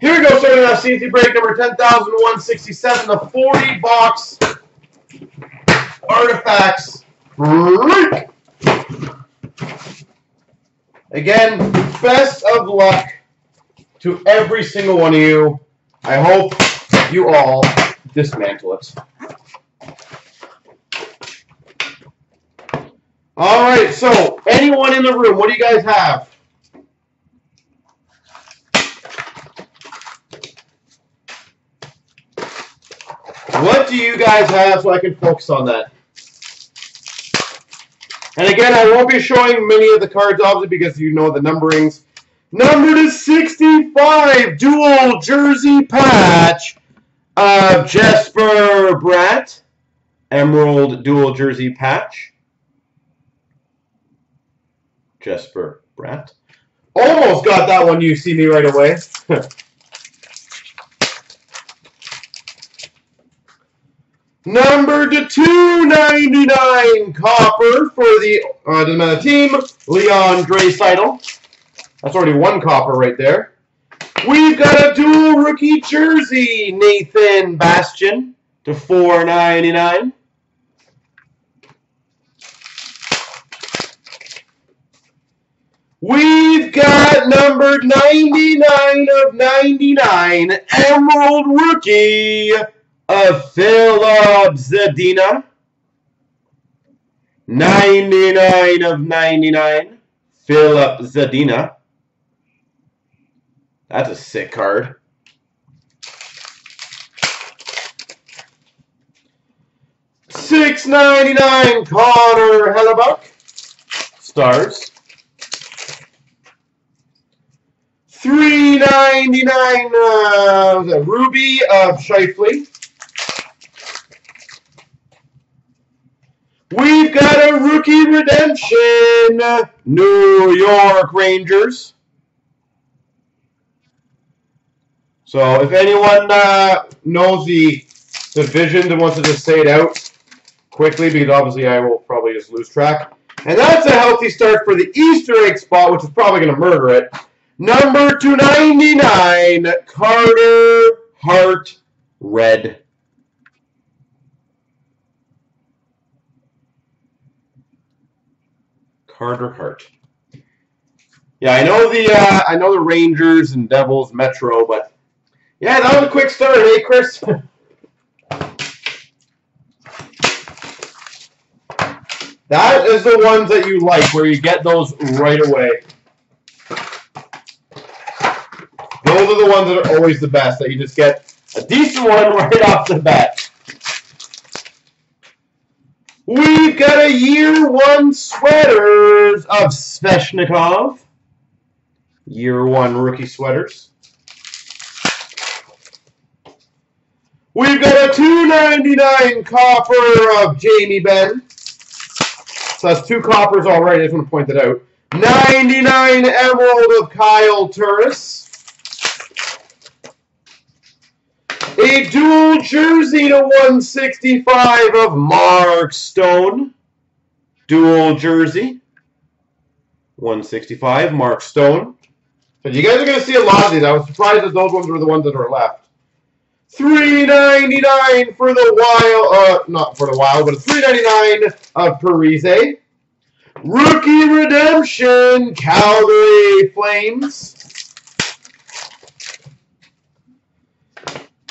Here we go, starting off CNC break number 10,167, the 40-box Artifacts break. Again, best of luck to every single one of you. I hope you all dismantle it. All right, so anyone in the room, what do you guys have? What do you guys have so I can focus on that? And again, I won't be showing many of the cards, obviously, because you know the numberings. Number to 65, dual jersey patch of Jesper Bratt. Emerald dual jersey patch. Jesper Bratt. Almost got that one, you see me right away. Number to 299 copper for the doesn't matter team, Leon Draisaitl. That's already one copper right there. We've got a dual rookie jersey, Nathan Bastian to 499. We've got number 99 of 99, Emerald rookie of Philip Zadina, 99 of 99, Philip Zadina. That's a sick card. $6.99 Connor Hellebuyck, Stars. $3.99 the Ruby of Shifley. We've got a rookie redemption, New York Rangers. So if anyone knows the divisions and wants to just say it out quickly, because obviously I will probably just lose track. And that's a healthy start for the Easter egg spot, which is probably going to murder it. Number 299, Carter Hart, red. Carter Hart. Yeah, I know the Rangers and Devils Metro, but yeah, that was a quick start, eh, Chris? That is the ones that you like, where you get those right away. Those are the ones that are always the best, that you just get a decent one right off the bat. We've got a year one sweaters of Sveshnikov. Year one rookie sweaters. We've got a $2.99 copper of Jamie Benn. So that's two coppers already, I just want to point that out. $99 emerald of Kyle Turris. A dual jersey to 165 of Mark Stone. Dual jersey. 165, Mark Stone. So you guys are going to see a lot of these. I was surprised that those ones were the ones that are left. $3.99 for the Wild. Not for the Wild, but $3.99 of Parise. Rookie redemption, Calgary Flames.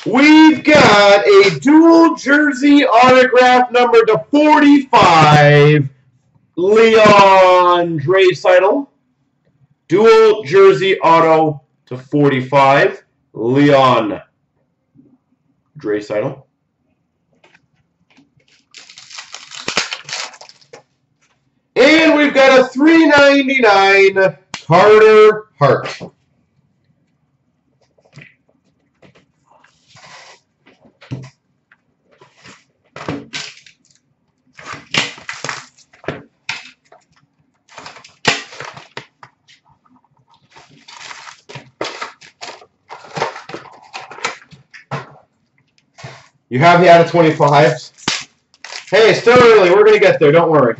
We've got a dual jersey autograph number to 45, Leon Draisaitl. Dual jersey auto to 45, Leon Draisaitl. And we've got a $3.99 Carter Hart. You have the out of 25s. Hey, it's still early. We're going to get there. Don't worry.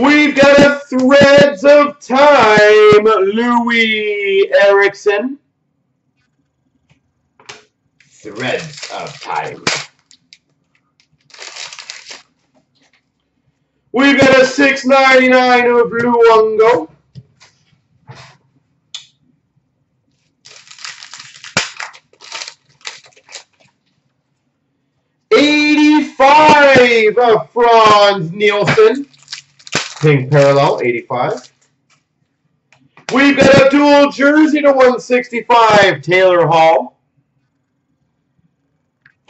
We've got a Threads of Time, Louis Erickson. Threads of Time. We've got a $6.99 of Luongo. $85 of Franz Nielsen. Pink parallel, 85. We've got a dual jersey to 165, Taylor Hall.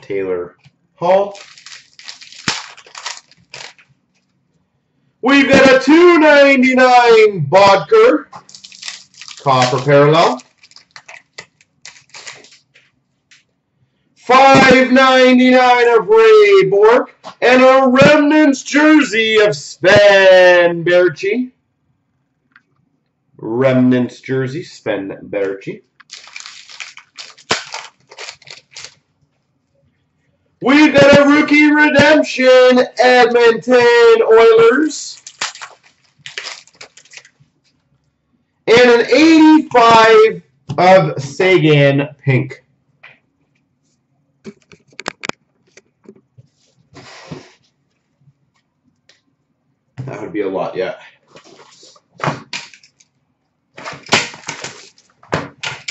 Taylor Hall. We've got a $2.99 Bodker. Copper parallel. $5.99 of Ray Bourque. And a Remnants jersey of Sven Baertschi. Remnants jersey, Sven Baertschi. We've got a rookie redemption, Edmonton Oilers. And an 85 of Sagan pink. That would be a lot, yeah.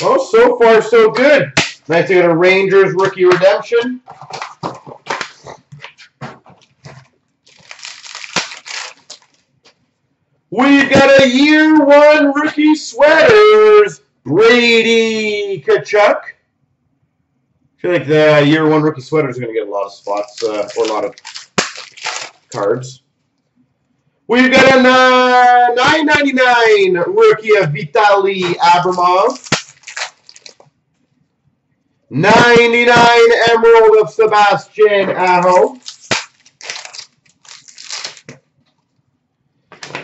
Well, so far, so good. Nice to get a Rangers rookie redemption. We've got a year one rookie sweaters, Brady Tkachuk. I feel like the year one rookie sweaters are going to get a lot of spots or a lot of cards. We've got a $9.99 rookie of Vitali Abramov. $99 Emerald of Sebastian Aho.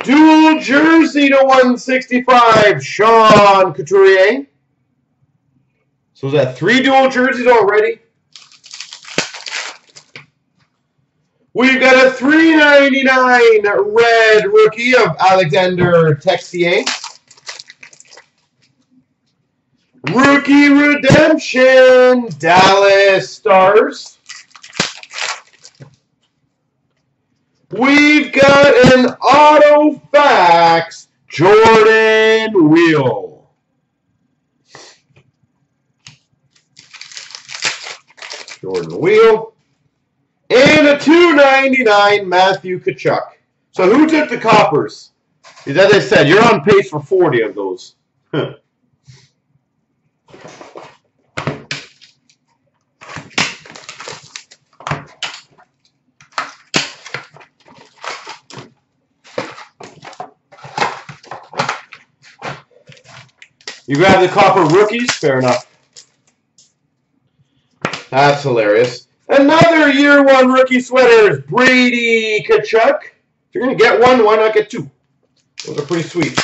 Dual jersey to 165, Sean Couturier. So is that three dual jerseys already? We've got a $3.99 red rookie of Alexander Texier. Rookie redemption, Dallas Stars. We've got an auto fax, Jordan Wheel. Jordan Wheel. And a $2.99 Matthew Tkachuk. So who took the coppers? As I said, you're on pace for 40 of those. Huh. You grab the copper rookies? Fair enough. That's hilarious. Another year one rookie sweater is Brady Tkachuk. If you're going to get one, why not get two? Those are pretty sweet.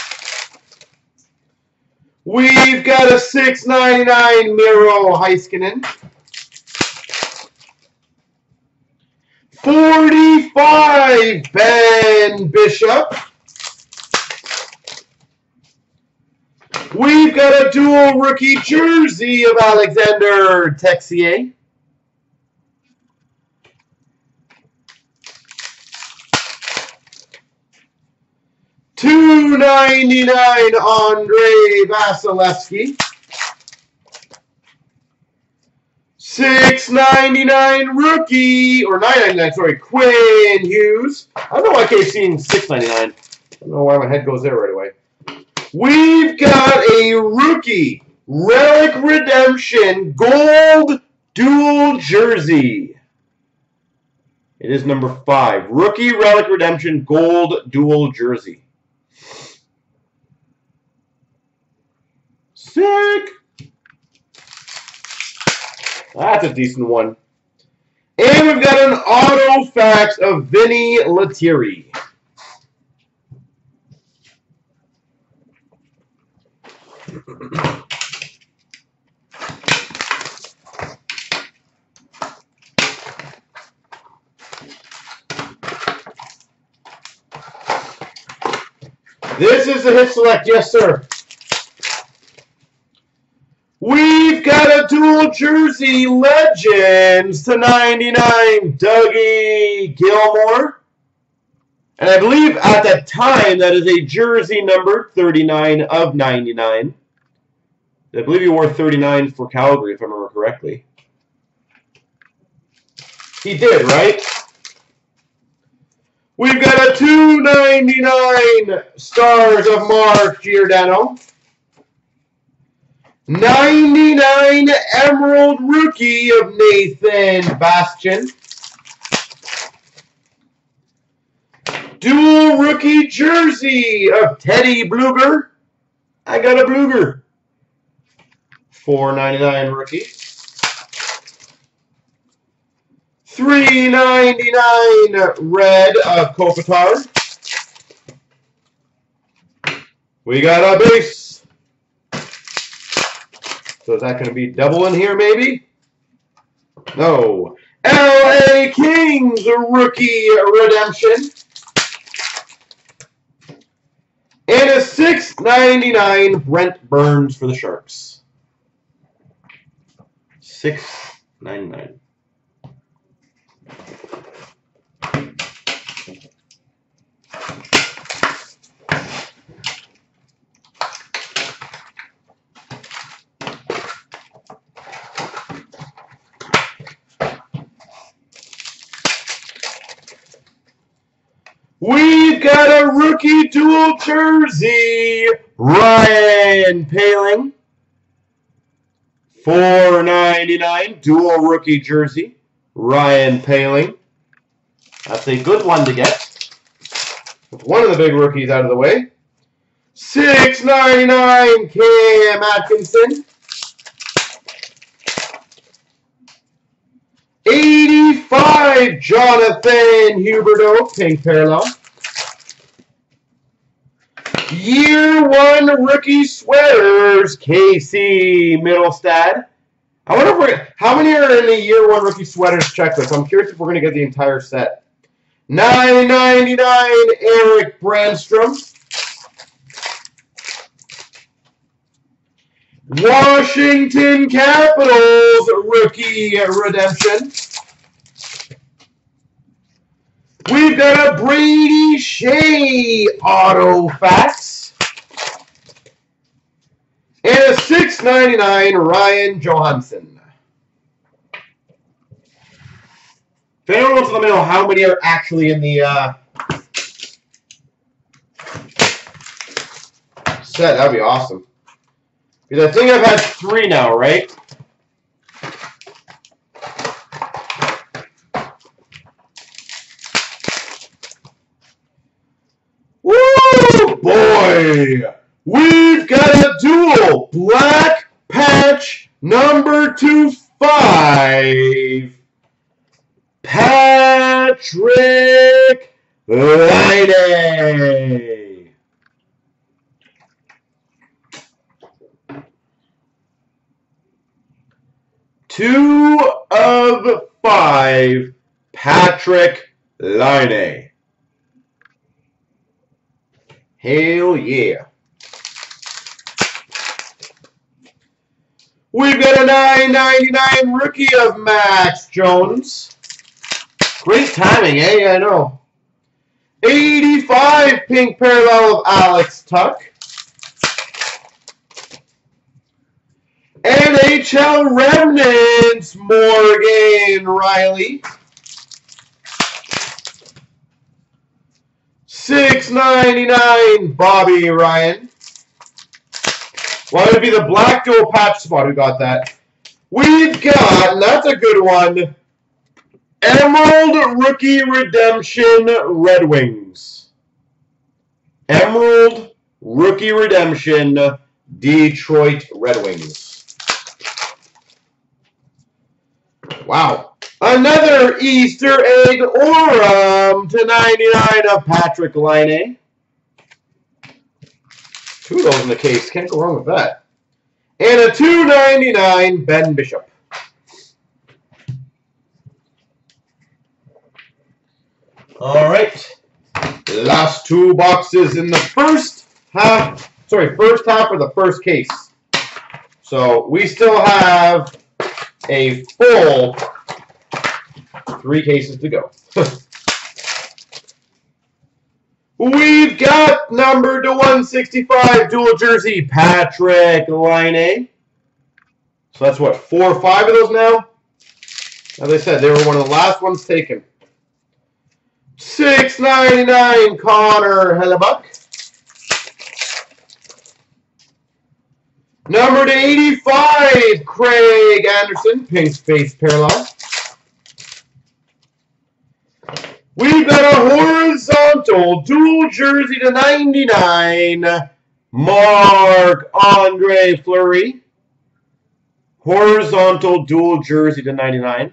We've got a $6.99 Miro Heiskanen. $45 Ben Bishop. We've got a dual rookie jersey of Alexander Texier. $2.99 Andre Vasilevsky. $6.99 rookie, or $9.99, sorry, Quinn Hughes. I don't know why I keep seeing $6.99. I don't know why my head goes there right away. We've got a rookie relic redemption gold dual jersey. It is number 5. Rookie relic redemption gold dual jersey. Sick. That's a decent one. And we've got an auto fax of Vinny Lettieri. This is the hit select, yes sir. We've got a dual jersey Legends /99, Dougie Gilmore. And I believe at that time that is a jersey number 39/99. I believe he wore 39 for Calgary, if I remember correctly. He did, right? We've got a 299 Stars of Mark Giordano. 99 Emerald Rookie of Nathan Bastian. Dual Rookie Jersey of Teddy Bluger. I got a Bluger. 499 Rookie. 399 Red of Kopitar. We got a base. So is that going to be double in here, maybe? No. L.A. Kings Rookie Redemption. And a 699 Brent Burns for the Sharks. 699. We've got a rookie dual jersey, Ryan Poehling. 499 dual rookie jersey, Ryan Poehling. That's a good one to get. With one of the big rookies out of the way. 699 Cam Atkinson. 85, Jonathan Huberdeau, pink parallel. Year 1 rookie sweaters, KC Middlestad. I wonder if how many are in the Year 1 rookie sweaters checklist? I'm curious if we're going to get the entire set. 999, Erik Brannstrom. Washington Capitals rookie redemption. We've got a Brady Shea auto fax. And a 699 Ryan Johansson. If anyone wants to let me know how many are actually in the set, that'd be awesome. Because I think I've had 3 now, right? Woo, boy! We've got a dual black patch number 25. Patrik Laine. Two of 5, Patrik Laine. Hell yeah. We've got a 999 rookie of Max Jones. Great timing, eh? I know. 85 pink parallel of Alex Tuck. NHL Remnants, Morgan Riley. 699, Bobby Ryan. Well, it would be the black dual patch spot who got that. We've got, and that's a good one, Emerald Rookie Redemption Red Wings. Emerald Rookie Redemption Detroit Red Wings. Wow. Another Easter egg Orem /99 of Patrik Laine. 2 of those in the case. Can't go wrong with that. And a 299 Ben Bishop. All right. Last 2 boxes in the first half, sorry, first half of the first case. So we still have a full 3 cases to go. We've got number /165 dual jersey, Patrik Laine. So that's what, 4 or 5 of those now? As I said, they were one of the last ones taken. $6.99 Connor Hellebuyck. Number /85 Craig Anderson, pink space parallel. We've got a horizontal dual jersey /99, Marc-Andre Fleury. Horizontal dual jersey /99,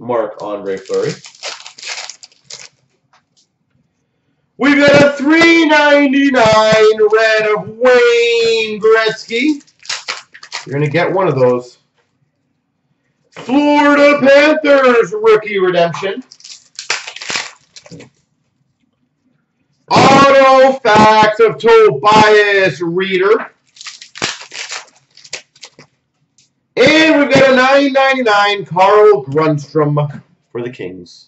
Marc-Andre Fleury. We've got a $3.99 red of Wayne Gretzky. You're going to get one of those. Florida Panthers rookie redemption. Auto Facts of Tobias Reeder. And we've got a $9.99 Carl Brannstrom for the Kings.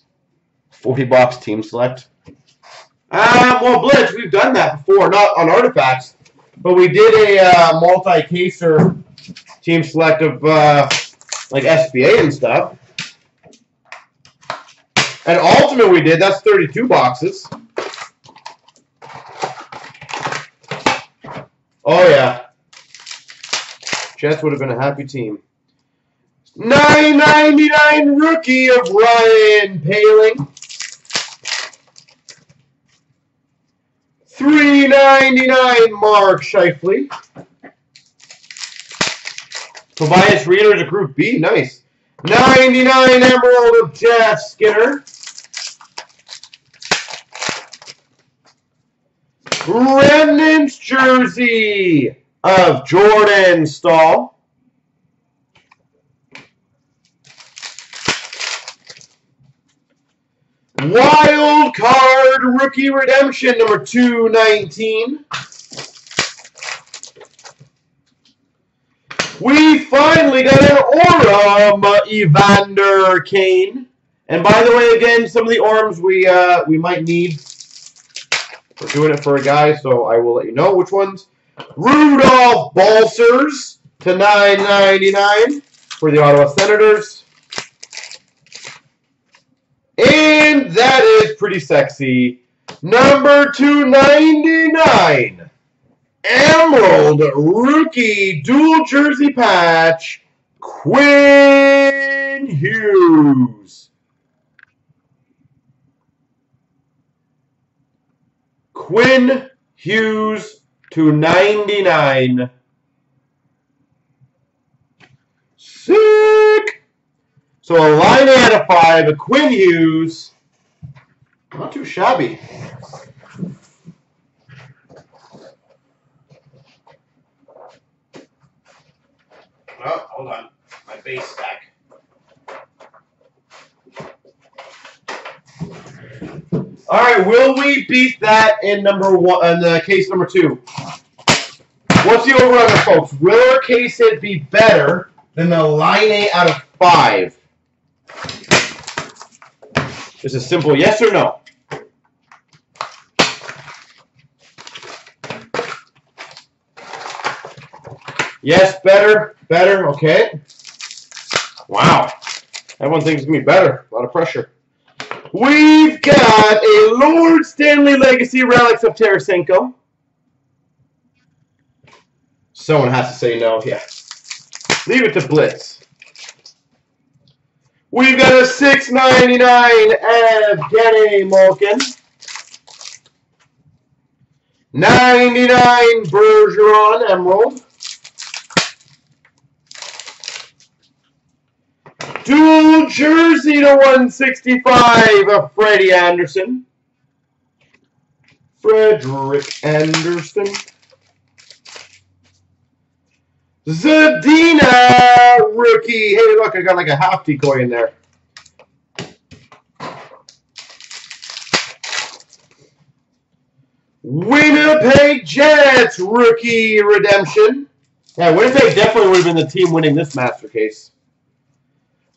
40 box team select. Well, Blitz, we've done that before, not on Artifacts, but we did a multi-caser team select of like SBA and stuff. And Ultimate we did, that's 32 boxes. Oh, yeah. Jets would have been a happy team. $9.99 rookie of Ryan Poehling. $3.99 Mark Scheifele. Tobias Reeder to Group B. Nice. $99 Emerald of Jeff Skinner. Remnants jersey of Jordan Staal. Wild card rookie redemption number /219. We finally got an Orem Evander Kane. And by the way, again, some of the Orems we might need. We're doing it for a guy, so I will let you know which ones. Rudolfs Balcers to $9.99 for the Ottawa Senators. And that is pretty sexy. Number /299. Emerald rookie dual jersey patch, Quinn Hughes. Quinn Hughes to $99. Sick! So a Laine out of 5, a Quinn Hughes. Not too shabby. Oh, hold on. My base stack. All right, will we beat that in case number 2? What's the over-under, folks? Will our case hit be better than the Laine out of 5? Just a simple yes or no. Yes, better, okay. Wow, everyone thinks it's going to be better. A lot of pressure. We've got a Lord Stanley Legacy Relics of Tarasenko. Someone has to say no, yeah. Leave it to Blitz. We've got a $6.99 Evgeny Malkin. $99 Bergeron Emerald. Dual jersey to /165 of Freddie Anderson. Frederick Anderson. Zadina rookie. Hey, look, I got like a half decoy in there. Winner Winnipeg Jets rookie redemption. Yeah, Winnipeg definitely would have been the team winning this master case.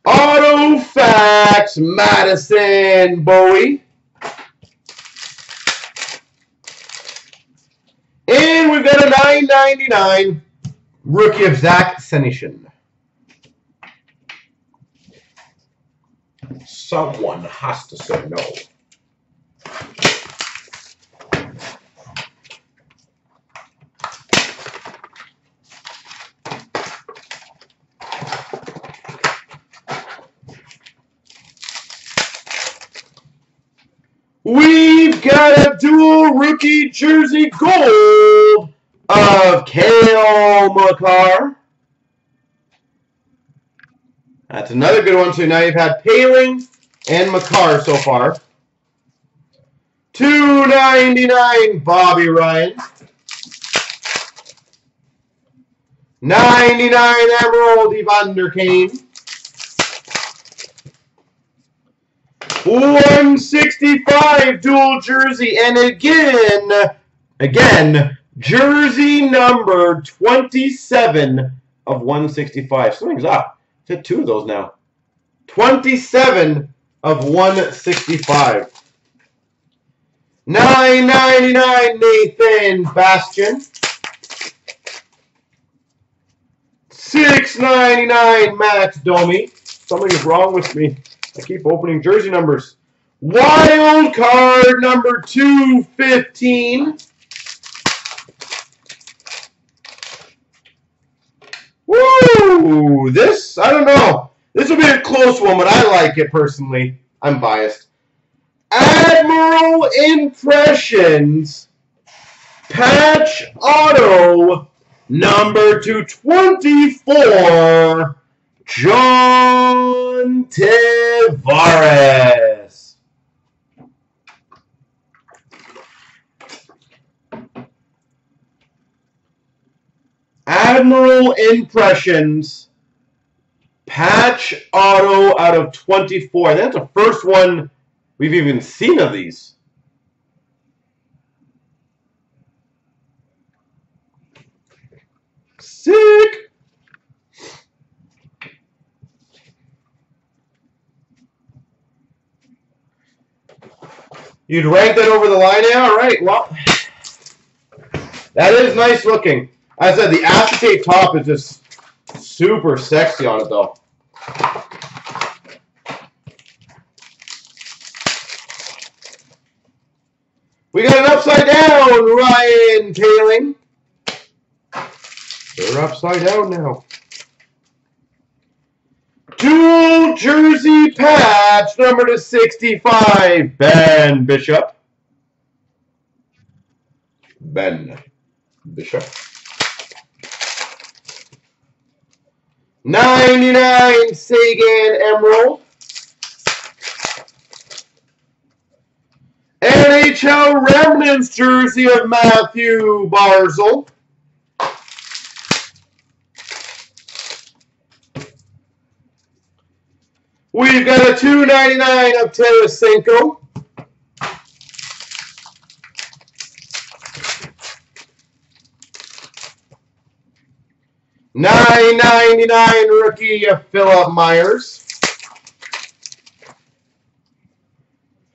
Auto Facts, Madison Bowie. And we've got a $9.99 rookie of Zach Senyshyn. Someone has to say no. We've got a dual rookie jersey gold of Kale McCarr. That's another good one, too. Now you've had Poehling and McCarr so far. $2.99 Bobby Ryan. $99 Emerald Evander Kane. $165 dual jersey, and again, jersey number 27 of 165. Something's up. It's hit two of those now. 27 of 165. $9.99 Nathan Bastian. $6.99 Max Domi. Something is wrong with me. I keep opening jersey numbers. Wild card number 215. Woo! This, I don't know. This will be a close one, but I like it personally. I'm biased. Admiral Impressions patch auto number 224. John Tavares. Admiral Impressions patch auto out of 24. That's the first one we've even seen of these. Sick. You'd rank that over the line now? All right, well, that is nice looking. As I said, the acetate top is just super sexy on it, though. We got an upside down, Ryan Poehling. They're upside down now. Dual jersey patch, number to 65, Ben Bishop. $99, Sagan Emerald. NHL Remnants jersey of Matthew Barzal. We've got a $2.99 of Tarasenko. $9.99 rookie of Philip Myers.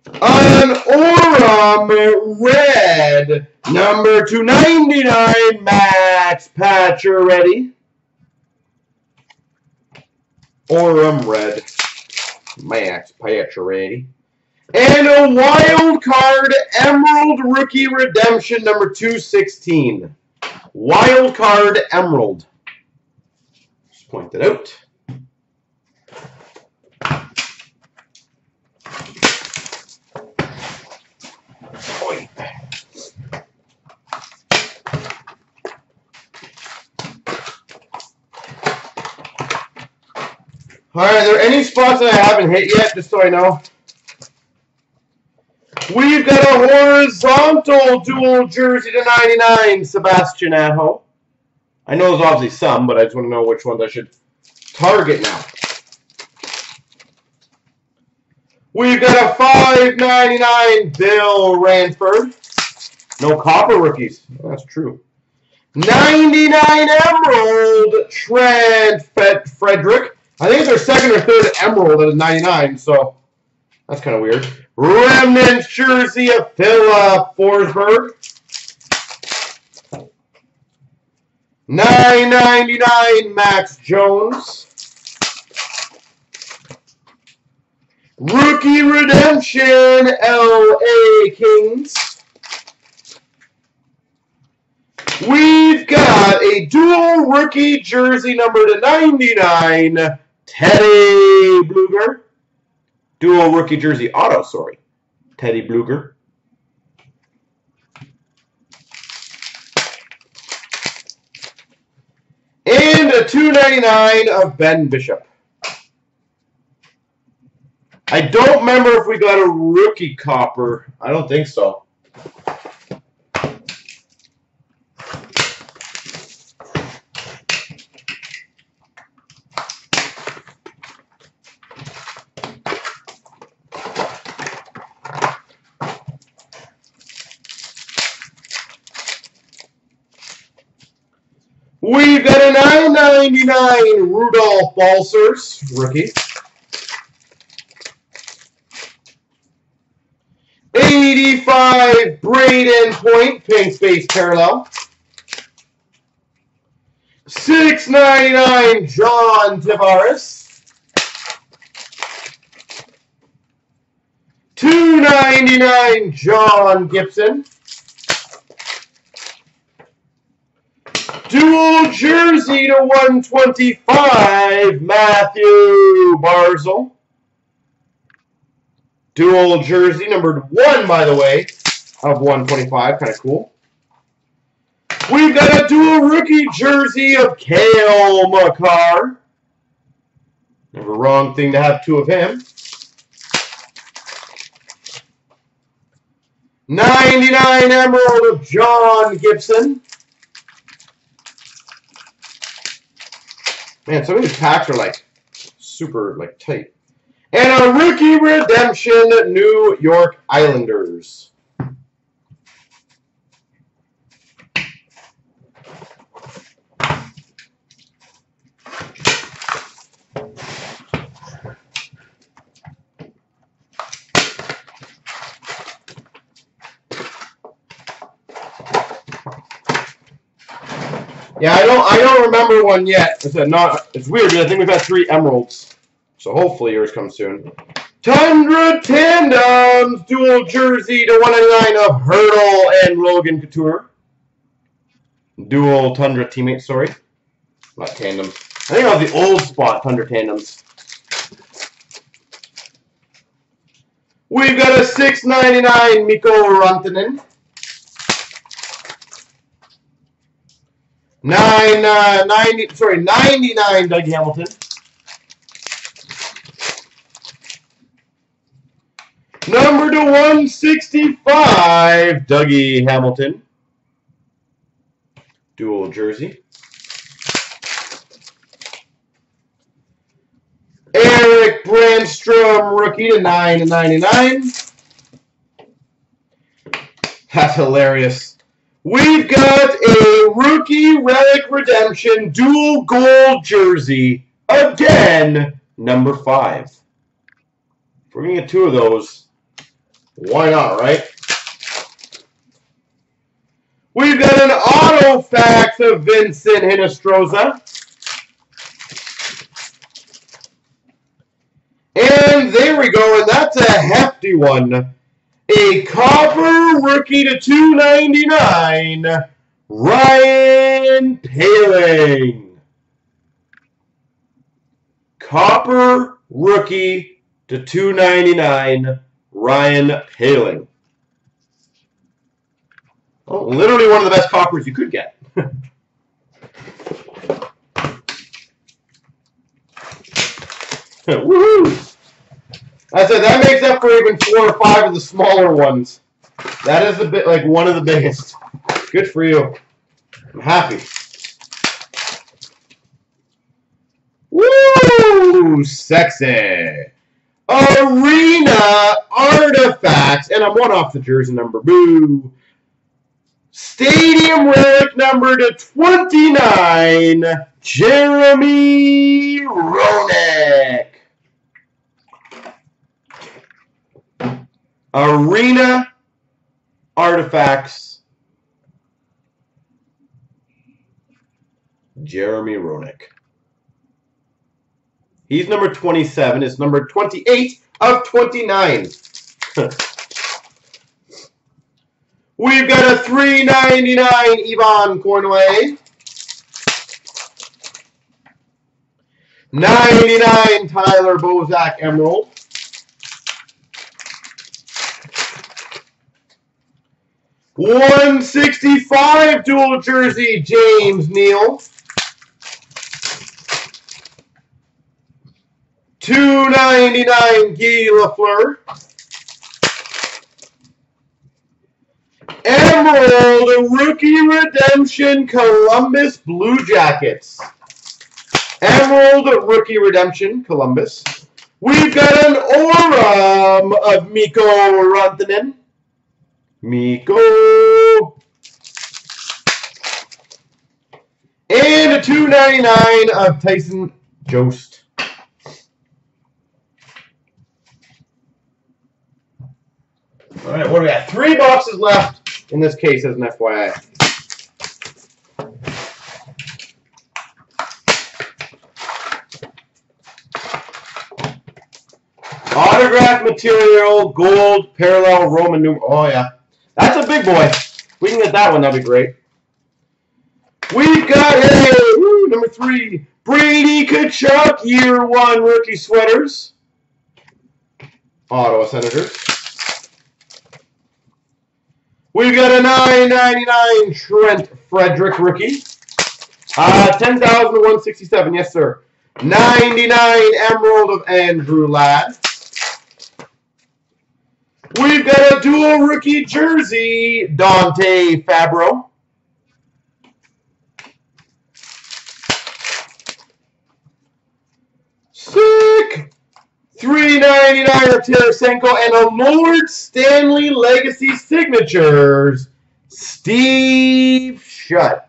An Orem red number 299 Max Pacioretty. Orem red. Max Pacioretty. And a wild card Emerald rookie redemption number 216. Wild card Emerald. Just point that out. Alright, are there any spots that I haven't hit yet, just so I know? We've got a horizontal dual jersey to 99, Sebastian Aho. I know there's obviously some, but I just want to know which ones I should target now. We've got a $5.99 Bill Ranford. No Copper rookies. That's true. 99 Emerald, Trent Frederick. I think it's our second or third Emerald at 99, so that's kind of weird. Remnant jersey of Philip Forsberg. 999 Max Jones. Rookie Redemption, LA Kings. We've got a dual rookie jersey number to 99, Teddy Bluger. Dual rookie jersey auto, sorry. Teddy Bluger. And a 299 of Ben Bishop. I don't remember if we got a rookie Copper. I don't think so. We've got a 999 Rudolfs Balcers, rookie. Braden Point, pink space parallel. 699 John Tavares. 299 John Gibson. Dual jersey to 125 Matthew Barzal. Dual jersey, numbered 1, by the way, of 125. Kind of cool. We've got a dual rookie jersey of Kale McCarr. Never wrong thing to have two of him. 99 Emerald of John Gibson. Man, some of these packs are, like, super, like, tight. And a rookie redemption, New York Islanders. Yeah, I don't remember one yet. It's weird, because I think we've had 3 Emeralds. So hopefully yours comes soon. Tundra Tandems, dual jersey to 199 of Hurdle and Logan Couture. Dual Tundra teammates, sorry. Not Tandems. I think that was the old spot, Tundra Tandems. We've got a 699 Mikko Rantanen. 99 Doug Hamilton. 165, Dougie Hamilton, dual jersey. Erik Brannstrom, rookie to 999. That's hilarious. We've got a rookie relic redemption dual gold jersey again, number 5. If we're gonna get 2 of those, why not, right? We've got an auto fax of Vincent Hinostroza. And there we go, and that's a hefty one. A Copper rookie to 299, Ryan Poehling. Copper rookie to 299. Ryan Poehling. Oh, literally one of the best Coppers you could get. Woohoo! I said that makes up for even 4 or 5 of the smaller ones. That is a bit like one of the biggest. Good for you. I'm happy. Woo! Sexy. Arena Artifacts, and I'm one off the jersey number, boo. Stadium relic number /29, Jeremy Roenick. Arena Artifacts, Jeremy Roenick. He's number 27. It's number 28 of 29. We've got a $3.99 Yvonne Cornway. $99 Tyler Bozak Emerald. $165 dual jersey James Neal. $2.99 Guy Lafleur. Emerald Rookie Redemption Columbus Blue Jackets. Emerald Rookie Redemption Columbus. We've got an Aurum of Mikko Rantanen. Mikko. And a $2.99 of Tyson Jost. All right, what do we got? 3 boxes left in this case, as an FYI. Autograph material, gold, parallel, Roman numeral. Oh, yeah. That's a big boy. If we can get that one, that'd be great. We've got, hey, woo, number 3, Brady Tkachuk, year 1 rookie sweaters. Ottawa Senators. We've got a $9.99 Trent Frederick rookie. 10,167, yes sir. $99 Emerald of Andrew Ladd. We've got a dual rookie jersey, Dante Fabro. Sick! $3.99 of Tarasenko and a Lord Stanley Legacy Signatures, Steve Schutt.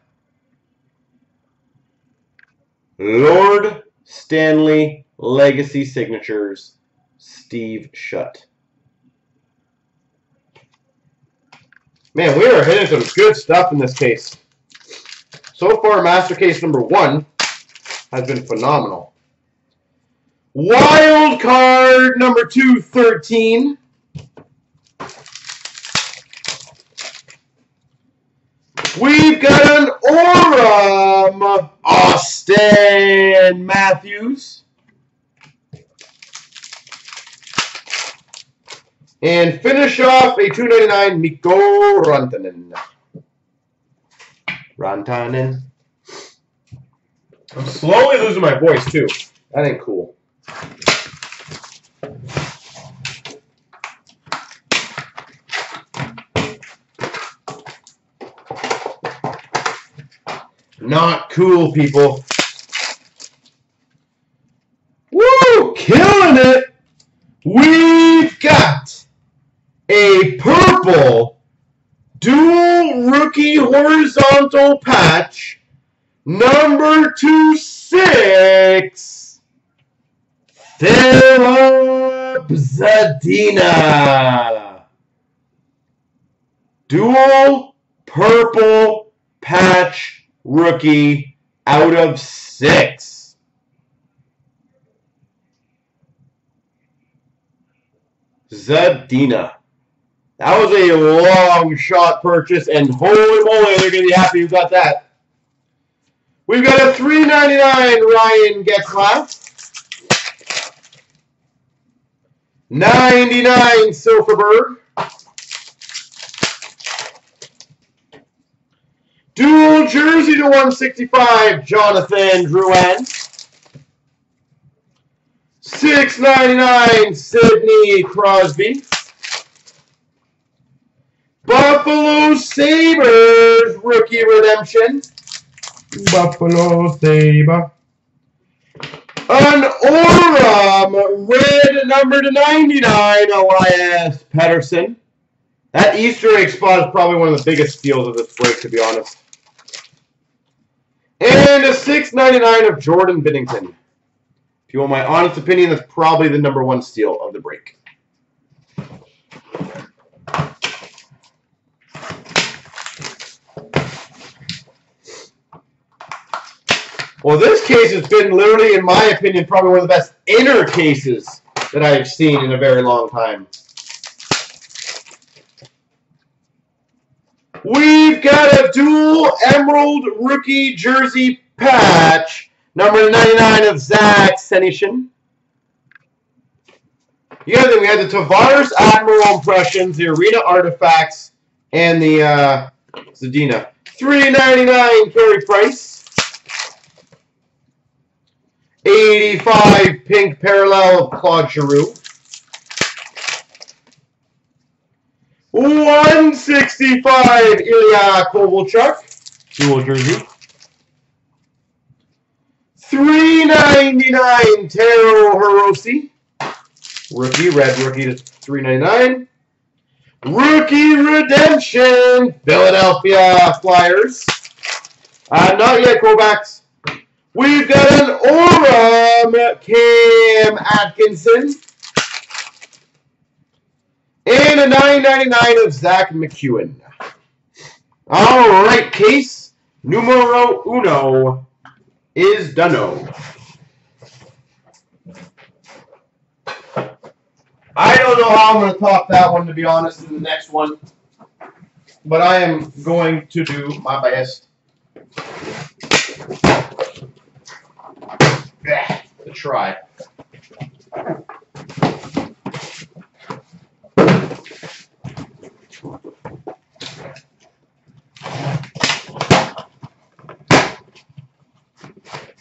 Lord Stanley Legacy Signatures, Steve Schutt. Man, we are hitting some good stuff in this case. So far, Master Case number 1 has been phenomenal. Wild card number 213. We've got an Aurum, Austin Matthews. And finish off a $2.99 Mikko Rantanen. I'm slowly losing my voice too. That ain't cool. Not cool, people. Woo! Killing it! We've got a purple dual rookie horizontal patch, number 26. Philip Zadina. Dual purple patch rookie out of 6. Zadina. That was a long shot purchase, and holy moly, they're going to be happy you got that. We've got a $3.99 Ryan Getzlaf. $99 Silverberg. Dual jersey /165 Jonathan Drouin. $6.99 Sidney Crosby. Buffalo Sabres rookie redemption. Buffalo Sabre. An Aurum, red number /99, Elias Pettersson. That Easter egg spot is probably one of the biggest steals of this break, to be honest. And a $6.99 of Jordan Binnington. If you want my honest opinion, that's probably the number one steal of the break. Well, this case has been literally, in my opinion, probably one of the best inner cases that I've seen in a very long time. We've got a dual Emerald Rookie Jersey patch, number 99 of Zach Senyshyn. You got it, we had the Tavares Admiral Impressions, the Arena Artifacts, and the Zadina. $3.99 carry price. 85 pink parallel of Claude Giroux. 165 Ilya Kovalchuk, dual jersey. 3.99 Taro Hirose, rookie, red rookie to 3.99. Rookie Redemption, Philadelphia Flyers. Not yet, Kovacs. We've got an Aurum, Cam Atkinson. And a $9.99 of Zach McEwen. All right, case numero uno is done-o. I don't know how I'm going to top that one, to be honest, in the next one. But I am going to do my best. To try.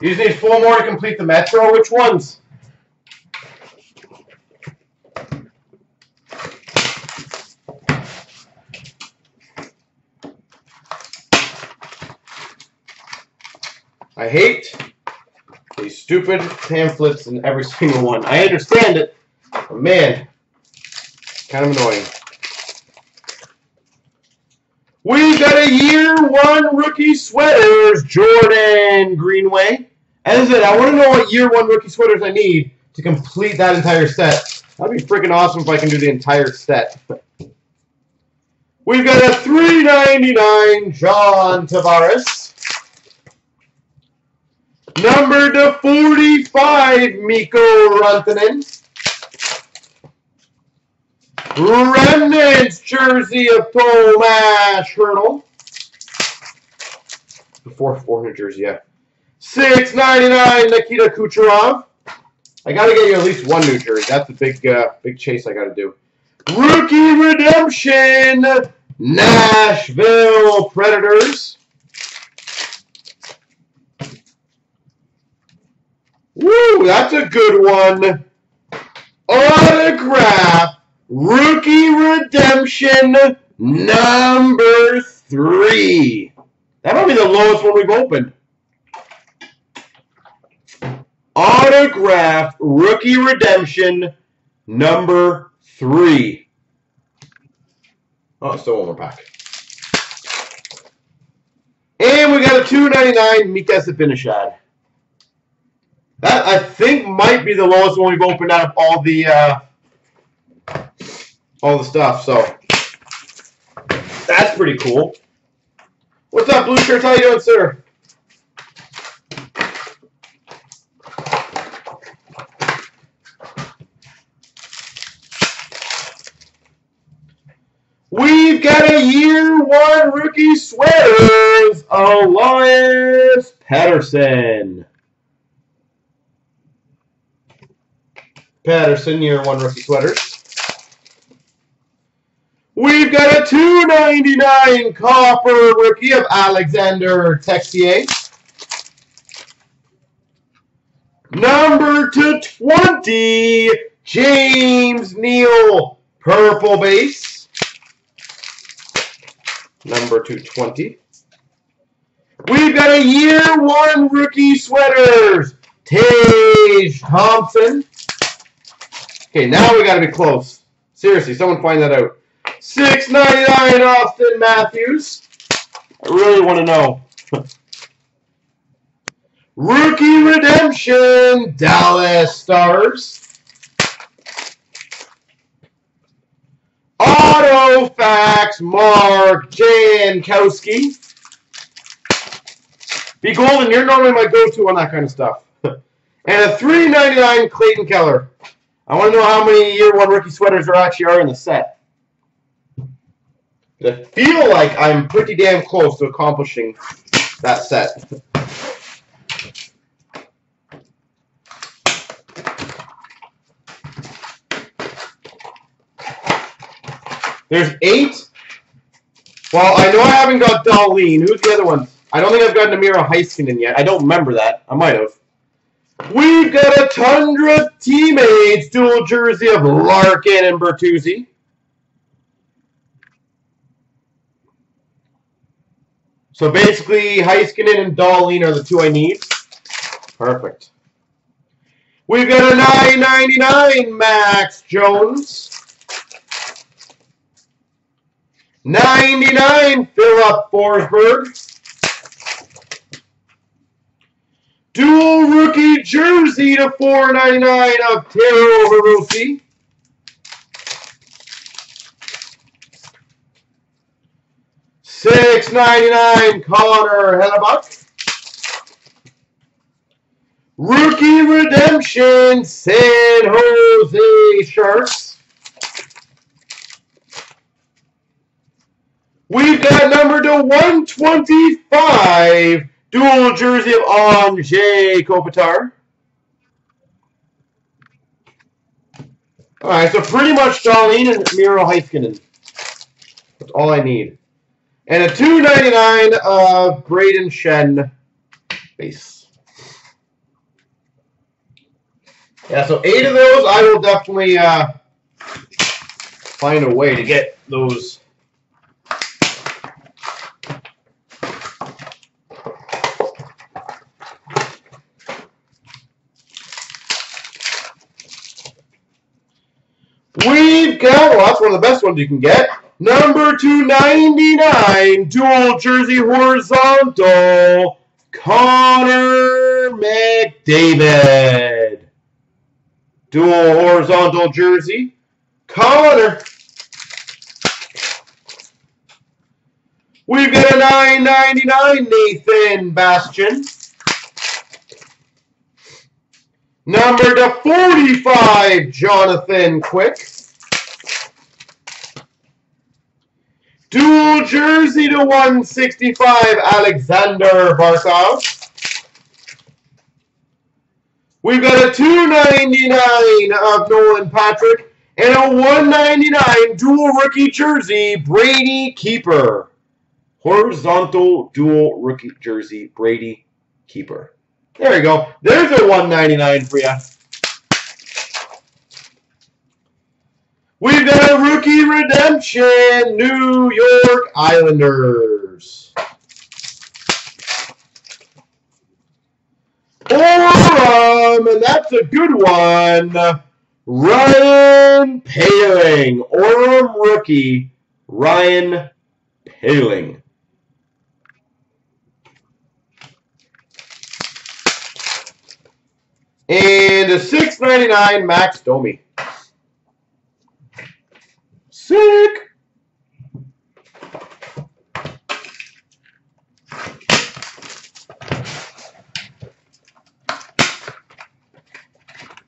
You just need 4 more to complete the Metro. Which ones? I hate these stupid pamphlets in every single one. I understand it, but man, it's kind of annoying. We've got a year one rookie sweaters, Jordan Greenway. As I said, I want to know what year one rookie sweaters I need to complete that entire set. That'd be freaking awesome if I can do the entire set. We've got a $3.99 John Tavares. Number to 45, Mikko Rantanen. Remnants jersey of Tomas Hurdle. The 4/4 jersey, yeah. $6.99 Nikita Kucherov. I gotta get you at least one new jersey. That's the big chase I gotta do. Rookie Redemption, Nashville Predators. Woo, that's a good one. Autograph. Rookie Redemption number 3. That might be the lowest one we've opened. Autograph Rookie Redemption number 3. Oh, still one more pack. And we got a $2.99 Mika Zibanejad. That, I think, might be the lowest one we've opened out of all the stuff, so that's pretty cool. What's up, Blue Shirts? How you doing, sir? We've got a year one rookie sweaters, Elias Patterson. Patterson, year one rookie sweaters. We've got a $2.99 copper rookie of Alexander Texier. Number to 20, James Neal, purple base. Number to 20. We've got a year one rookie sweaters, Tage Thompson. Okay, now we got to be close. Seriously, someone find that out. $6.99 Austin Matthews. I really want to know. Rookie Redemption, Dallas Stars. Auto Fax, Mark Jankowski. Be Golden, you're normally my go-to on that kind of stuff. And a $3.99 Clayton Keller. I want to know how many year one rookie sweaters there actually are in the set. I feel like I'm pretty damn close to accomplishing that set. There's 8. Well, I know I haven't got Darlene. Who's the other one? I don't think I've gotten Miro Heiskanen yet. I don't remember that. I might have. We've got a Tundra Teammates dual jersey of Larkin and Bertuzzi. So basically, Heiskanen and Dahlin are the two I need. Perfect. We've got a $9.99 Max Jones. $99 Philip Forsberg. Dual rookie jersey to $4.99 of Taro Hirose. $6.99 Connor Hellebuyck. Rookie Redemption San Jose Sharks. We've got number to 125, dual jersey of Andrei Kopitar. All right, so pretty much Dahlin and Miro Heiskanen. That's all I need. And a $2.99 of Braden Shen base. Yeah, so 8 of those. I will definitely find a way to get those. We've got, well, that's one of the best ones you can get. Number 299, dual jersey horizontal, Connor McDavid. Dual horizontal jersey, Connor. We've got a $9.99 Nathan Bastian. Number to 45, Jonathan Quick. Dual jersey to 165, Alexander Barkov. We've got a $2.99 of Nolan Patrick and a $1.99 dual rookie jersey, Brady Keeper. Horizontal dual rookie jersey, Brady Keeper. There you go. There's a $1.99 for you. We've got a Rookie Redemption, New York Islanders. Orum, and that's a good one. Ryan Poehling. Orum Rookie, Ryan Poehling. And a $6.99 Max Domi. Sick.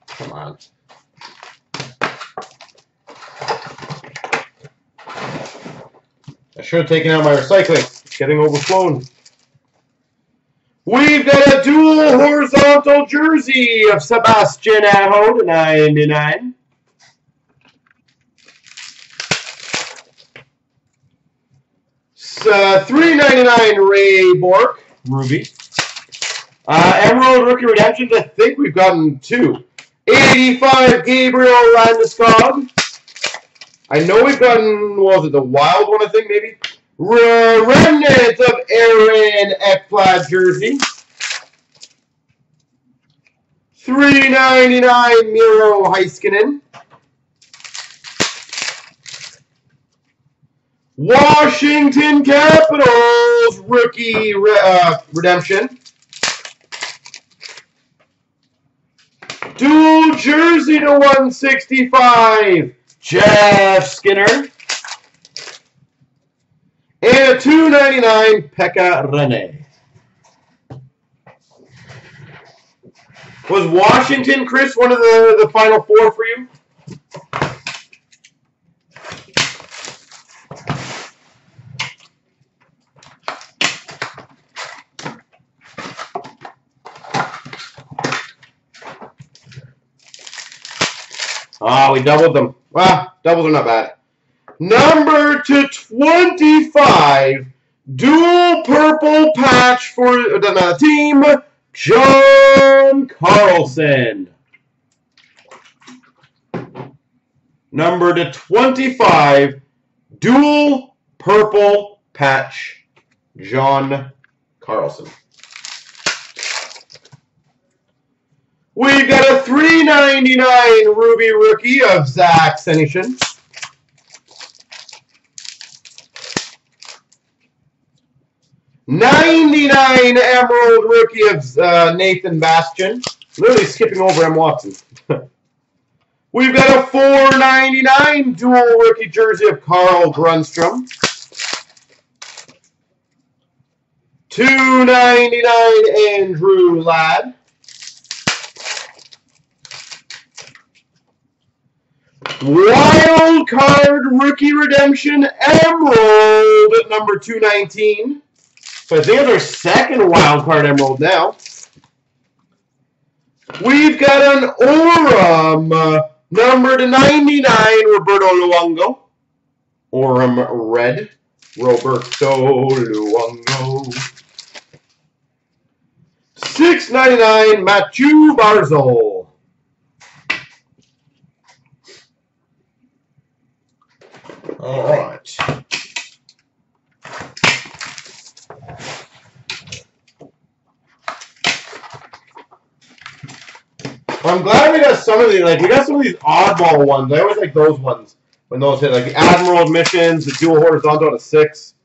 Come on. I should have taken out my recycling. It's getting overflown. We've got a dual horizontal jersey of Sebastian Aho to $9.99. $3.99 Ray Bourque, Ruby. Emerald Rookie Redemptions, I think we've gotten 2. $85 Gabriel Landeskog. I know we've gotten, what was it, the wild one, I think, maybe? Remnants of Aaron Ekblad jersey. $3.99 Miro Heiskanen. Washington Capitals rookie redemption. Dual jersey to 165, Jeff Skinner. And a 299, Pekka Rinne. Was Washington, Chris, one of the final four for you? Ah, we doubled them. Well, doubles are not bad. Number to 25, dual purple patch for the team, John Carlson. Number to 25, dual purple patch, John Carlson. We've got a 399 Ruby rookie of Zach Senyshyn. /99 Emerald rookie of Nathan Bastian. Literally skipping over M. Watson. We've got a 499 dual rookie jersey of Carl Brunstrom. 299 Andrew Ladd. 1 card rookie redemption Emerald at number 219. So I think it's our second wild card emerald now. We've got an Orem number to 99, Roberto Luongo. Orem red, Roberto Luongo. 699, Matthew Barzal. 'Cause we got some of these oddball ones. I always like those ones when those hit, like the Admiral Admissions, the dual horizontal to 6.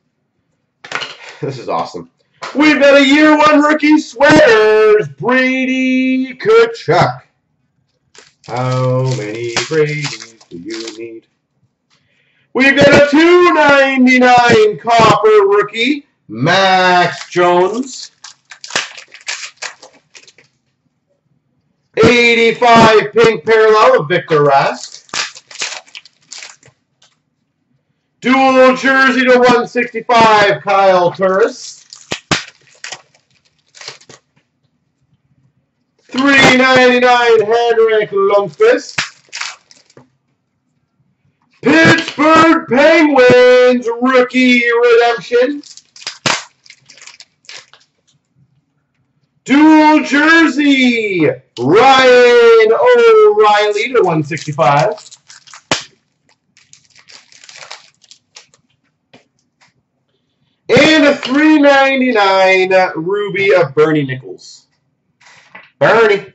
This is awesome. We've got a year one rookie sweaters, Brady Tkachuk. How many Brady's do you need? We've got a 299 copper rookie, Max Jones. 85 pink parallel of Victor Rask. Dual jersey to 165, Kyle Turris. 399, Henrik Lundqvist. Pittsburgh Penguins rookie redemption. Dual jersey, Ryan O'Reilly to 165. And a 399 Ruby of Bernie Nichols. Bernie.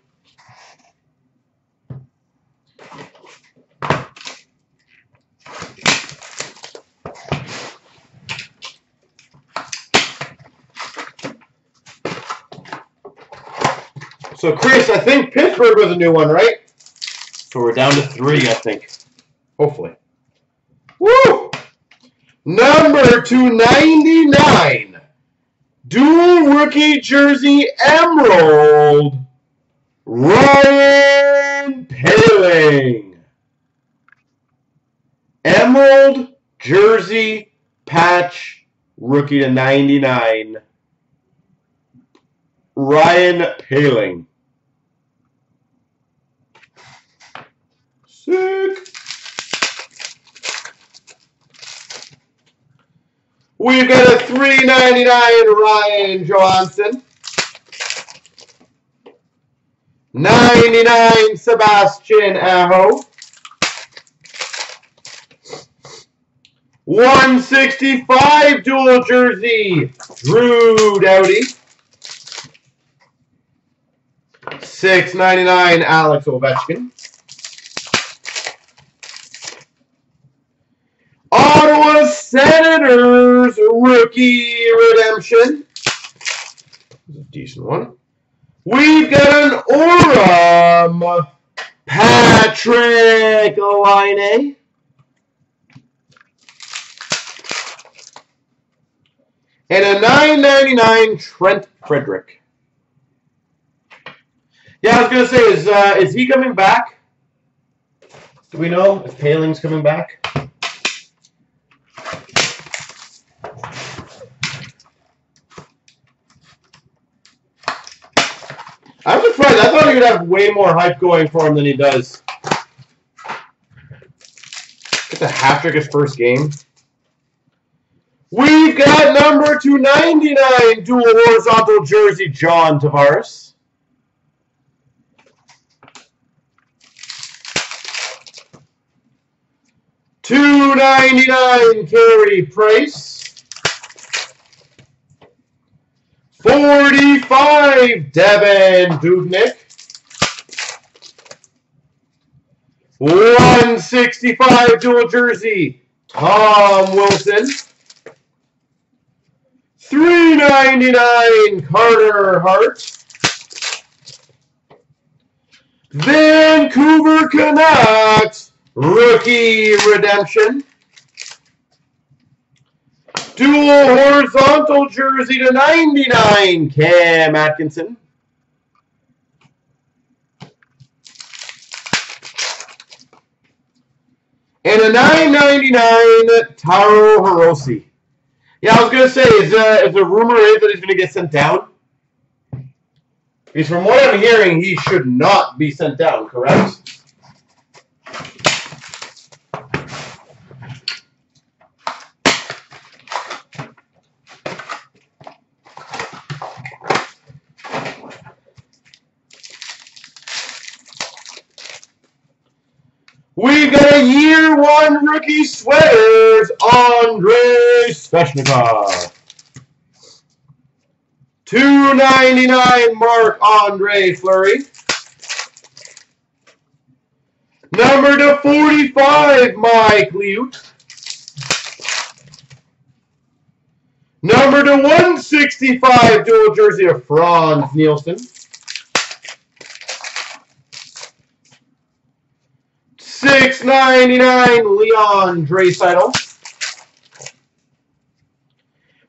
So, Chris, I think Pittsburgh was a new one, right? So we're down to 3, I think. Hopefully. Woo! Number 299. Dual rookie jersey emerald. Ryan Poehling. Emerald jersey patch rookie to 99. Ryan Poehling. Sick. We've got a 399 Ryan Johansson. 99 Sebastian Aho. 165 dual jersey Drew Doughty. 699 Alex Ovechkin. Ottawa Senators rookie redemption. That's a decent one. We've got an Orem, Patrik Laine. And a $9.99 Trent Frederick. Yeah, I was going to say, is he coming back? Do we know if Poehling's coming back? I'm surprised. I thought he would have way more hype going for him than he does. It's a hat-trick his first game. We've got number 299 dual horizontal jersey, John Tavares. $2.99 Carey Price. $45 Devin Dubnyk. $165 dual jersey, Tom Wilson. $3.99 Carter Hart. Vancouver Canucks rookie redemption. Dual horizontal jersey /99 Cam Atkinson. And a $9.99 Taro Hirose. Yeah, I was going to say, if the rumor is that he's going to get sent down, because from what I'm hearing, he should not be sent down, correct? We've got a year 1 rookie sweaters, Andrei Svechnikov. $2.99 Marc-Andre Fleury. Number /45, Mike Liut. Number /165, dual jersey of Franz Nielsen. $6.99 Leon Draisaitl.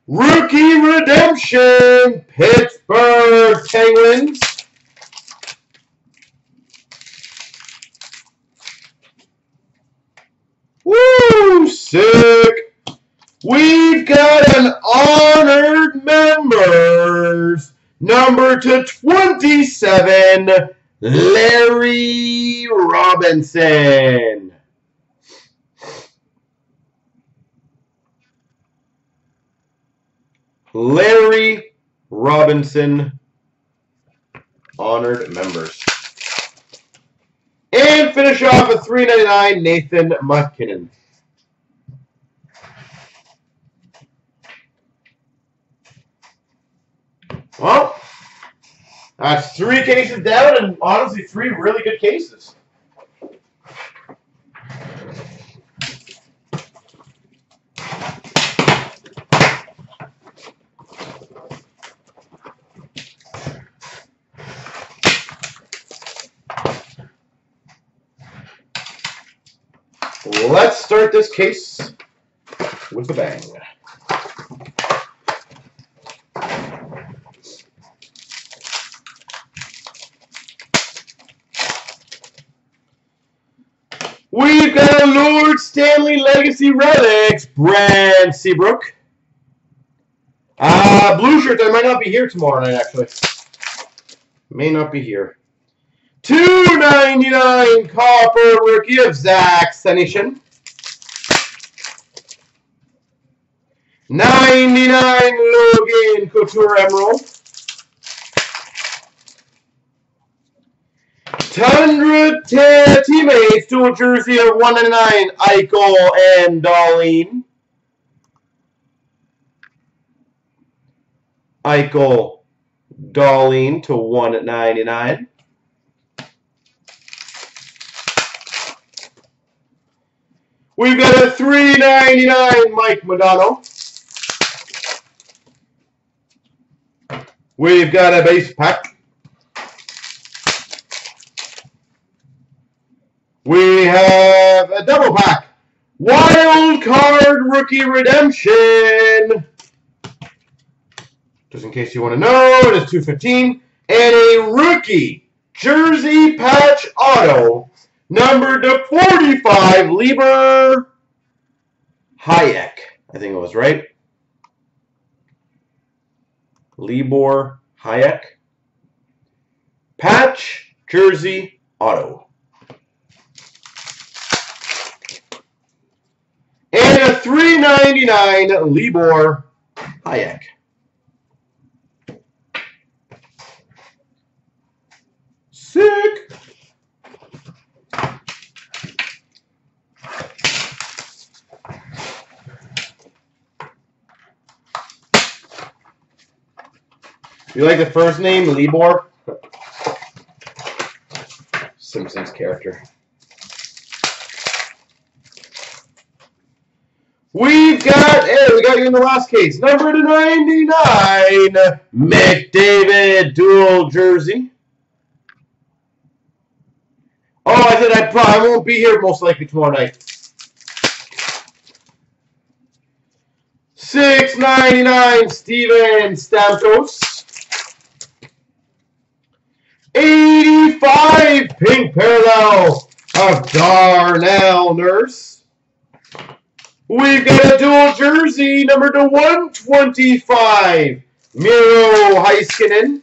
Rookie redemption, Pittsburgh Penguins. Woo, sick. We've got an honored members, number /27, Larry Robinson. Larry Robinson, honored members. And finish off with $3.99 Nathan Bastian. Well, that's 3 cases down, and honestly, 3 really good cases. Let's start this case with a bang. We've got a Lord Stanley Legacy Relics, Brent Seabrook. Blue shirt, I might not be here tomorrow night, actually. May not be here. $2.99 Copper rookie of Zach Senyshyn. $99 Logan Couture Emerald. $100 teammates, dual jersey of 199, Eichel and Dahlin. Eichel, Dahlin /199. We've got a $3.99 Mike Modano. We've got a base pack. We have a double pack. Wild card rookie redemption. Just in case you want to know, it is $2.15. And a rookie jersey patch auto, numbered to 45, Lieber Hayek. I think it was right. Libor Hayek. Patch jersey auto. And a $3.99 Libor Hayek. Sick. You like the first name, Libor? Simpsons character. We've got, hey, we got you in the last case. Number 299, McDavid dual jersey. Oh, I said I won't be here most likely tomorrow night. $6.99, Steven Stamkos. 85 pink parallel of Darnell Nurse. We've got a dual jersey, number 125, Miro Heiskanen.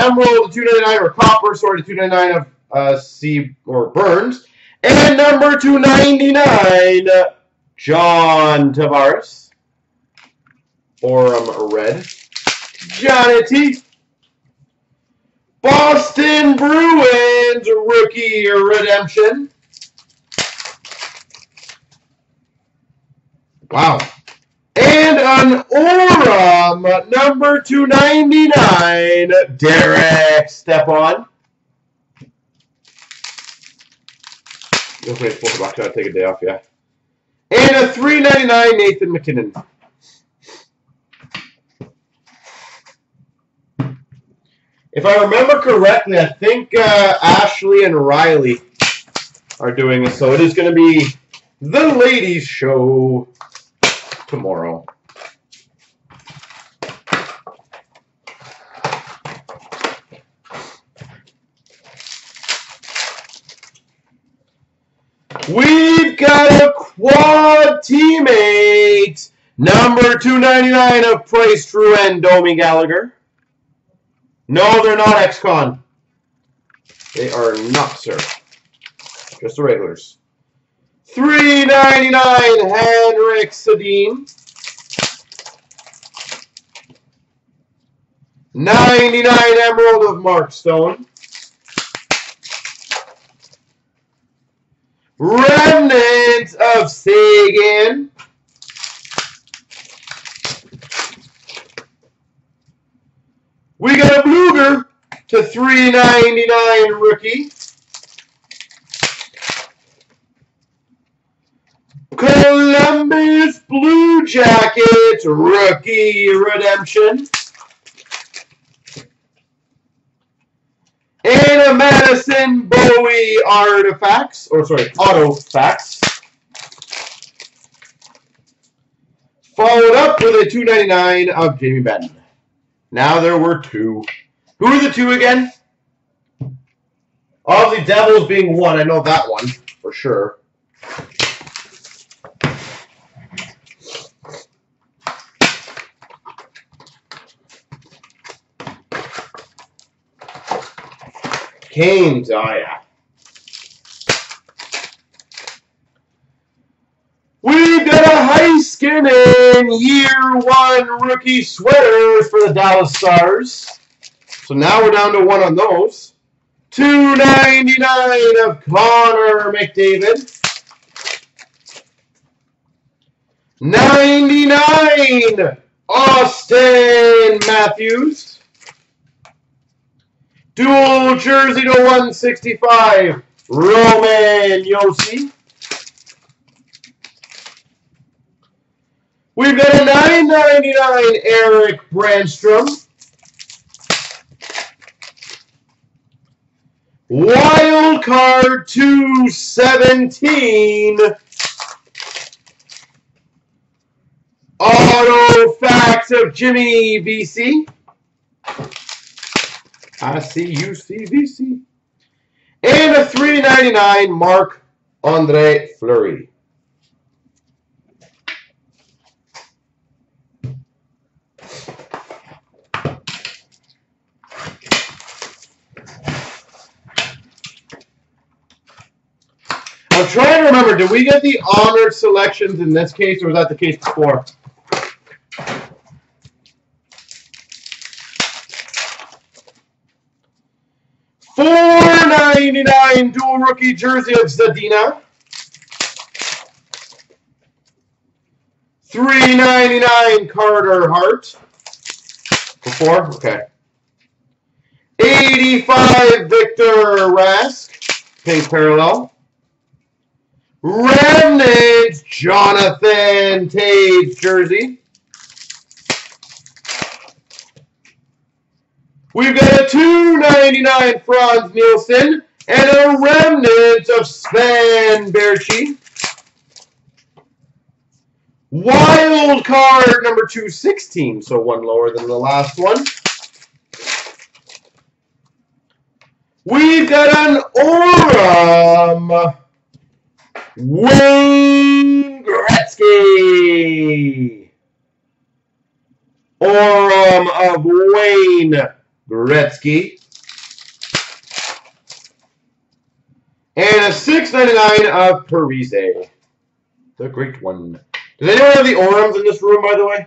Emerald 299 or copper, sorry, 299 of C or Burns, and number 299, John Tavares, Orem Red. Johnny T. Boston Bruins rookie redemption. Wow. And an Orem number 299, Derek Stepan. You'll play $4 out, take a day off, yeah. And a $3.99, Nathan MacKinnon. If I remember correctly, I think Ashley and Riley are doing it, so it is going to be the ladies' show tomorrow. We've got a quad teammate, number 299 of Price, True, and Domi Gallagher. No, they're not ex-con. They are not, sir. Just the regulars. $3.99 Henrik Sedin. 99 Emerald of Mark Stone. Remnants of Sagan. We got a Bluger to $3.99 rookie. Columbus Blue Jackets rookie redemption. And a Madison Bowie artifacts, or sorry, autofacts. Followed up with a $2.99 of Jamie Benn. Now there were two. Who are the two again? All the Devils being one. I know that one for sure. Canes, oh yeah. We've got a Heiskanen year 1 rookie sweater for the Dallas Stars. So now we're down to one on those. $2.99 of Connor McDavid. 99 Austin Matthews. Dual jersey to 165, Roman Yossi. We've got a 9.99 Erik Brannstrom. Wild card 217. Auto facts of Jimmy VC. I see you see VC. And a 3.99 Marc-Andre Fleury. I'm trying to remember, did we get the honored selections in this case, or was that the case before? $4.99 dual rookie jersey of Zadina. $3.99 Carter Hart. Before? Okay. $85 Victor Rask. Pay parallel. Remnants Jonathan Taves jersey. We've got a $2.99 Franz Nielsen and a remnant of Sven Baertschi. Wild card number 216, so one lower than the last one. We've got an Orum Wayne Gretzky. Orum of Wayne Gretzky. And a $6.99 of Parise. The great one. Does anyone have the Orums in this room, by the way?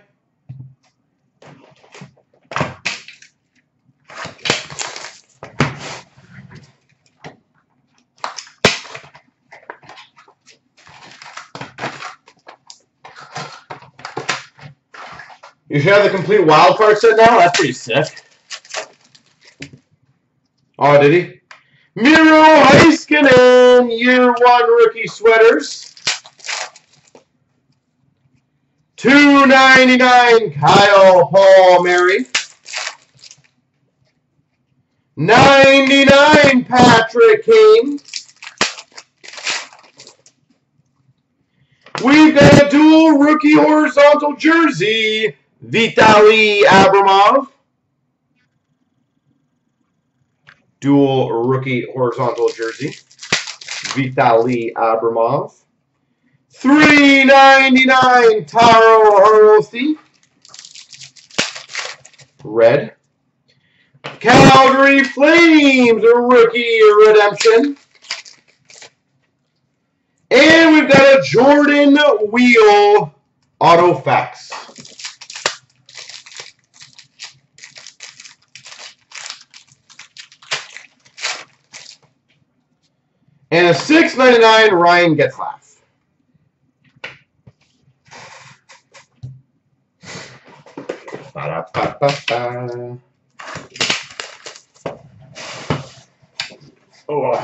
You should have the complete wild card set now? That's pretty sick. Oh, did he? Miro Heiskanen, year one rookie sweaters. $2.99 Kyle Palmieri. $99 Patrick Kane. We've got a dual rookie horizontal jersey. Vitaly Abramov. Dual rookie horizontal jersey. Vitaly Abramov. $3.99 Taro Hirose. Red. Calgary Flames rookie redemption. And we've got a Jordan Wheel auto fax. And a $6.99 Ryan Getzlaf. Ba-da-ba-ba-ba. Oh.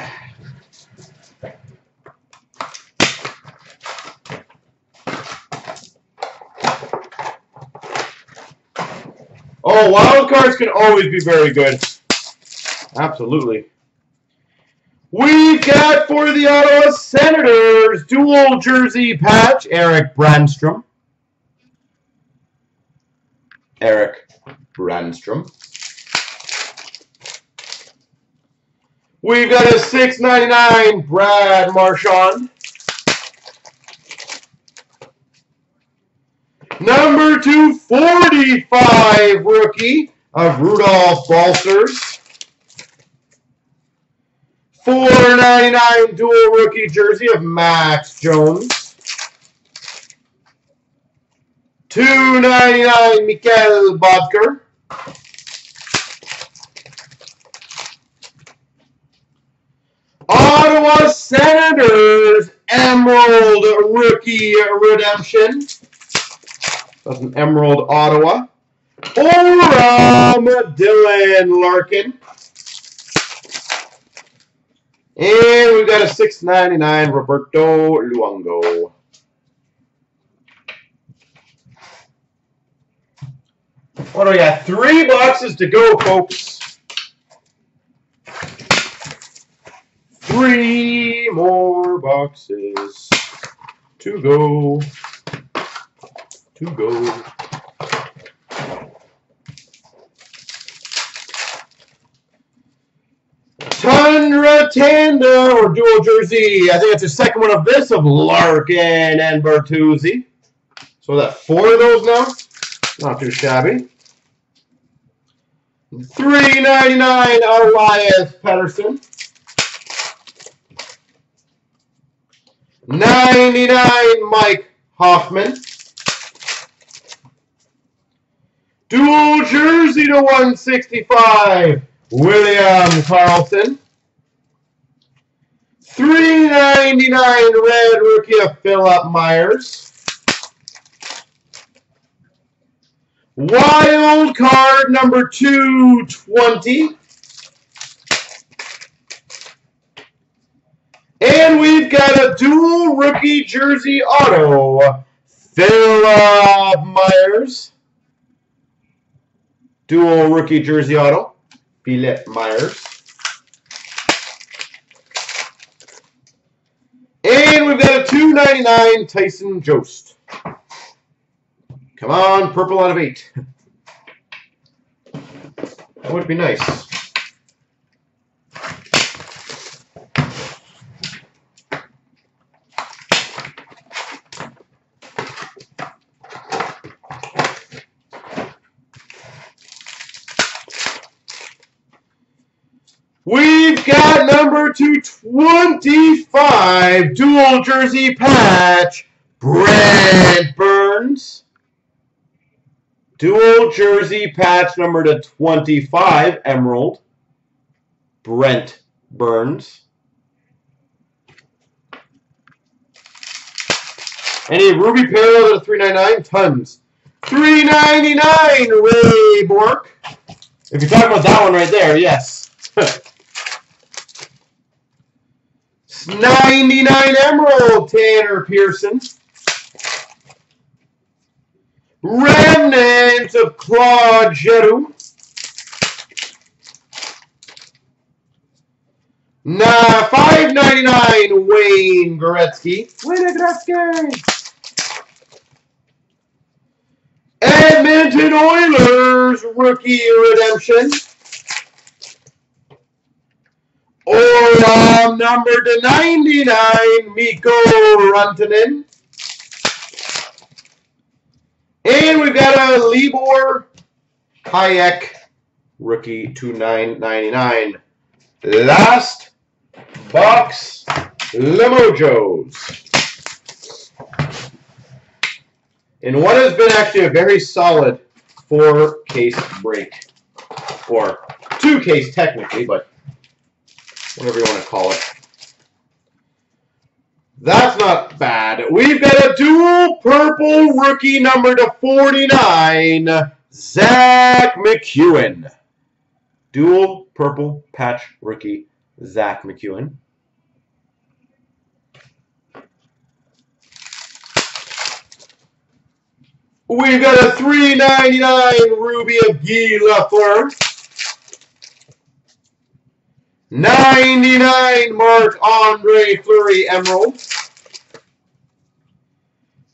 Oh, wild cards can always be very good. Absolutely. We've got for the Ottawa Senators dual jersey patch, Erik Brannstrom. Erik Brannstrom. We've got a $6.99 Brad Marchand. Number 245 rookie of Rudolfs Balcers. $4.99 dual rookie jersey of Max Jones. $2.99 Mikael Böttger. Ottawa Senators Emerald rookie redemption. That's an Emerald Ottawa. Oram Dylan Larkin. And we've got a $6.99 Roberto Luongo. What do we got? 3 boxes to go, folks. 3 more boxes to go. Tundra Tanda or dual jersey. I think it's the second one of this of Larkin and Bertuzzi. So that 4 of those now. Not too shabby. $3.99 Elias Pettersson. $99 Mike Hoffman. Dual jersey to 165 William Carlson. $3.99 red rookie of Philip Myers. Wild card number 220. And we've got a dual rookie jersey auto. Philip Myers. Dual rookie jersey auto. Philip Myers. And we've got a $2.99 Tyson Jost. Come on, purple out of 8. That would be nice. We've got number 225 dual jersey patch, Brent Burns. Dual jersey patch number 225 emerald, Brent Burns. And a ruby parallel to 399 tons. 399 Ray Bourque. If you're talking about that one right there, yes. 99 emerald Tanner Pearson. Remnants of Claude Giroux. 599 Wayne Gretzky. Edmonton Oilers rookie redemption. Olam number 299, Mikko Rantanen. And we've got a Libor Hayek rookie $29.99. Last box, Limojos. And what has been actually a very solid 4-case break. Or 2-case technically, but whatever you want to call it. That's not bad. We've got a dual purple rookie number 249, Zach McEwen. Dual purple patch rookie, Zach McEwen. We've got a $3.99 ruby of Guy Lafleur. $99 Marc-Andre Fleury emerald.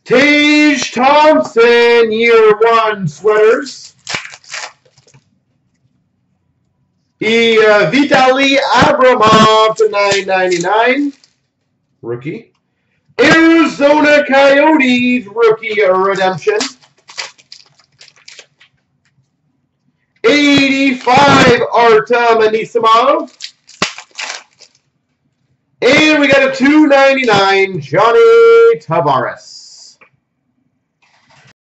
Tage Thompson year 1 sweaters. Vitaly Abramov to $9.99 rookie. Arizona Coyotes rookie redemption. 85 Artem Anisimov. And we got a $2.99 Johnny Tavares.